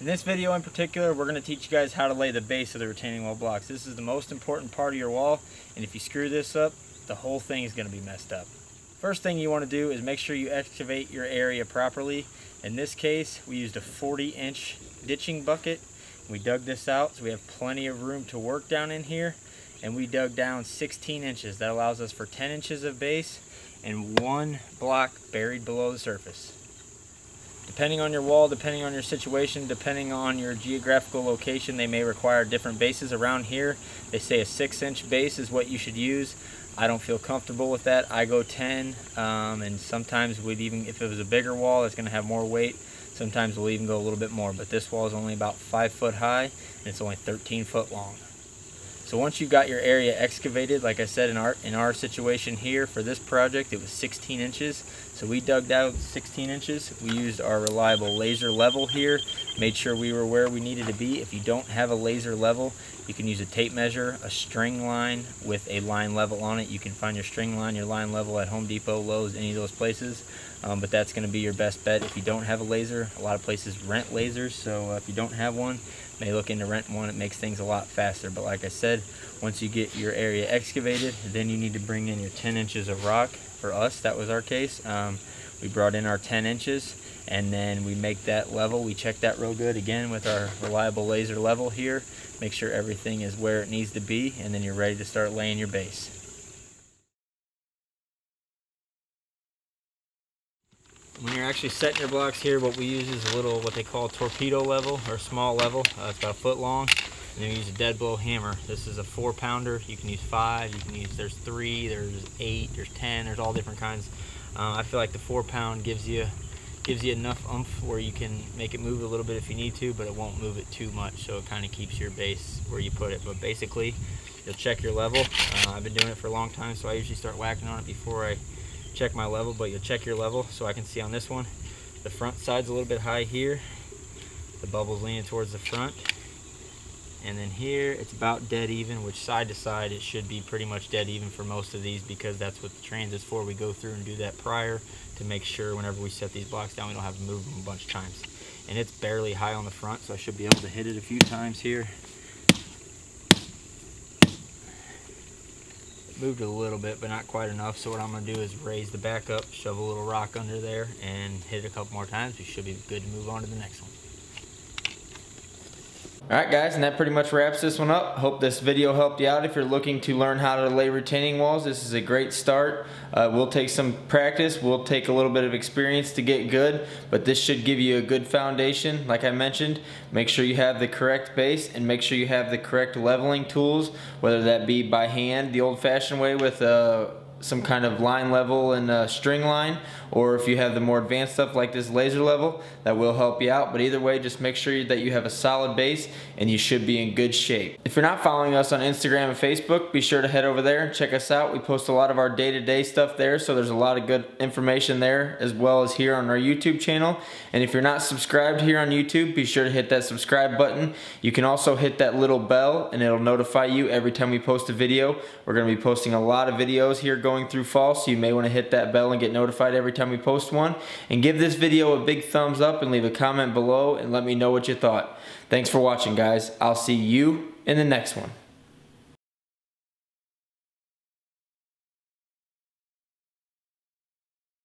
In this video in particular, we're going to teach you guys how to lay the base of the retaining wall blocks. This is the most important part of your wall, and if you screw this up, the whole thing is going to be messed up. First thing you want to do is make sure you excavate your area properly. In this case, we used a 40-inch ditching bucket. We dug this out so we have plenty of room to work down in here, and we dug down 16 inches. That allows us for 10 inches of base and one block buried below the surface. Depending on your wall, depending on your situation, depending on your geographical location, they may require different bases. Around here, they say a 6-inch base is what you should use. I don't feel comfortable with that. I go 10, and sometimes we'd even, if it was a bigger wall that's going to have more weight, sometimes we'll even go a little bit more, but this wall is only about 5 foot high and it's only 13 foot long. So once you've got your area excavated, like I said, in our situation here for this project, it was 16 inches. So we dug down 16 inches. We used our reliable laser level here, made sure we were where we needed to be. If you don't have a laser level, you can use a tape measure, a string line with a line level on it. You can find your string line, your line level at Home Depot, Lowe's, any of those places. But that's gonna be your best bet if you don't have a laser. A lot of places rent lasers, so if you don't have one, may look into renting one. It makes things a lot faster. But like I said, once you get your area excavated, then you need to bring in your 10 inches of rock. For us, that was our case. We brought in our 10 inches and then we make that level. We check that real good again with our reliable laser level here. Make sure everything is where it needs to be, and then you're ready to start laying your base. When you're actually setting your blocks here, what we use is a little, what they call torpedo level, or small level. It's about a foot long. And then we use a dead blow hammer. This is a 4-pounder. You can use 5, you can use, there's 3, there's 8, there's 10, there's all different kinds. I feel like the 4-pound gives you enough oomph where you can make it move a little bit if you need to, but it won't move it too much. So it kind of keeps your base where you put it. But basically, you'll check your level. I've been doing it for a long time, so I usually start whacking on it before I check my level, but you'll check your level. So I can see on this one, the front side's a little bit high here, the bubble's leaning towards the front, and then here it's about dead even, which side to side it should be pretty much dead even for most of these, because that's what the transit's for. We go through and do that prior to make sure whenever we set these blocks down we don't have to move them a bunch of times. And it's barely high on the front, so I should be able to hit it a few times here. Moved a little bit, but not quite enough. So what I'm gonna do is raise the back up, shove a little rock under there, and hit it a couple more times. We should be good to move on to the next one. All right, guys, and that pretty much wraps this one up. Hope this video helped you out. If you're looking to learn how to lay retaining walls, this is a great start. We'll take some practice. We'll take a little bit of experience to get good, but this should give you a good foundation. Like I mentioned, make sure you have the correct base and make sure you have the correct leveling tools, whether that be by hand, the old-fashioned way with some kind of line level and a string line, or if you have the more advanced stuff like this laser level, that will help you out. But either way, just make sure that you have a solid base and you should be in good shape. If you're not following us on Instagram and Facebook, be sure to head over there and check us out. We post a lot of our day-to-day stuff there, so there's a lot of good information there, as well as here on our YouTube channel. And if you're not subscribed here on YouTube, be sure to hit that subscribe button. You can also hit that little bell and it'll notify you every time we post a video. We're gonna be posting a lot of videos here going through fall, so you may want to hit that bell and get notified every time we post one. And give this video a big thumbs up and leave a comment below and let me know what you thought. Thanks for watching, guys. I'll see you in the next one.